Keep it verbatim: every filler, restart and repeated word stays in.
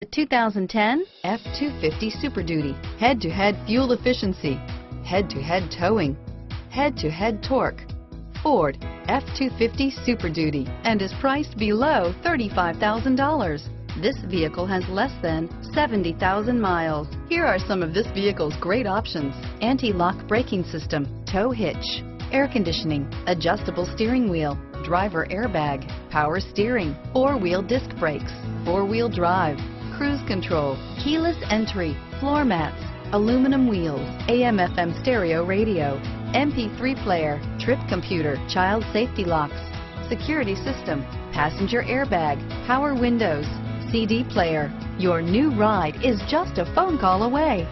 The two thousand ten F two fifty Super Duty. Head-to-head fuel efficiency, head-to-head towing, head-to-head torque. Ford F two fifty Super Duty, and is priced below thirty-five thousand dollars. This vehicle has less than seventy thousand miles. Here are some of this vehicle's great options: anti-lock braking system, tow hitch, air conditioning, adjustable steering wheel, driver airbag, power steering, four-wheel disc brakes, four-wheel drive, cruise control, keyless entry, floor mats, aluminum wheels, A M F M stereo radio, M P three player, trip computer, child safety locks, security system, passenger airbag, power windows, C D player. Your new ride is just a phone call away.